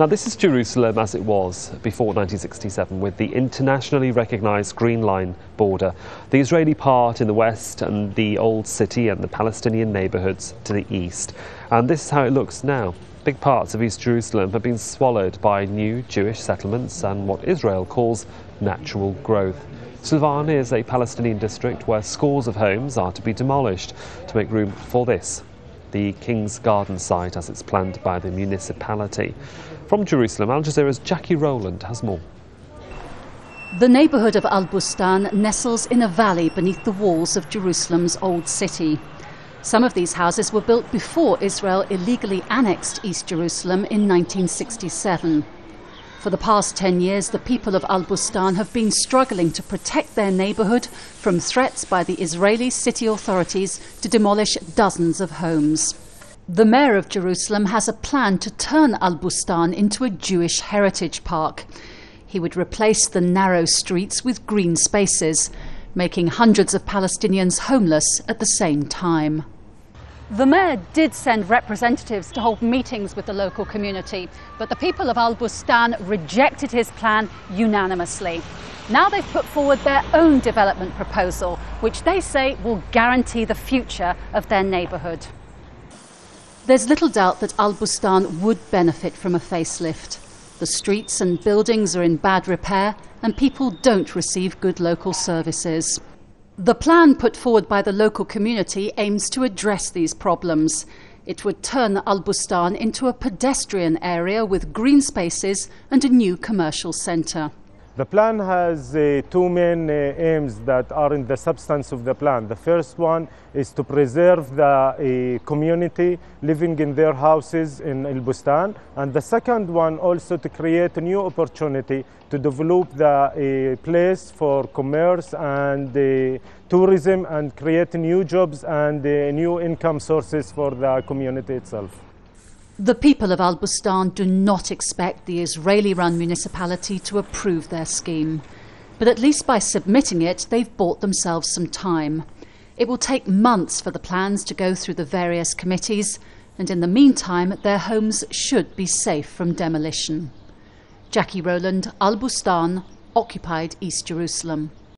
Now, this is Jerusalem as it was before 1967, with the internationally recognised Green Line border, the Israeli part in the west and the Old City and the Palestinian neighbourhoods to the east. And this is how it looks now. Big parts of East Jerusalem have been swallowed by new Jewish settlements and what Israel calls natural growth. Silvan is a Palestinian district where scores of homes are to be demolished to make room for this, the King's Garden site as it's planned by the municipality. From Jerusalem, Al Jazeera's Jacky Rowland has more. The neighbourhood of Al-Bustan nestles in a valley beneath the walls of Jerusalem's Old City. Some of these houses were built before Israel illegally annexed East Jerusalem in 1967. For the past 10 years, the people of Al-Bustan have been struggling to protect their neighbourhood from threats by the Israeli city authorities to demolish dozens of homes. The mayor of Jerusalem has a plan to turn Al-Bustan into a Jewish heritage park. He would replace the narrow streets with green spaces, making hundreds of Palestinians homeless at the same time. The mayor did send representatives to hold meetings with the local community, but the people of Al-Bustan rejected his plan unanimously. Now they've put forward their own development proposal, which they say will guarantee the future of their neighbourhood. There's little doubt that Al-Bustan would benefit from a facelift. The streets and buildings are in bad repair, and people don't receive good local services. The plan put forward by the local community aims to address these problems. It would turn Al-Bustan into a pedestrian area with green spaces and a new commercial centre. The plan has two main aims that are in the substance of the plan. The first one is to preserve the community living in their houses in Al-Bustan, and the second one also to create a new opportunity to develop the place for commerce and tourism and create new jobs and new income sources for the community itself. The people of Al-Bustan do not expect the Israeli-run municipality to approve their scheme. But at least by submitting it, they've bought themselves some time. It will take months for the plans to go through the various committees, and in the meantime, their homes should be safe from demolition. Jacky Rowland, Al-Bustan, occupied East Jerusalem.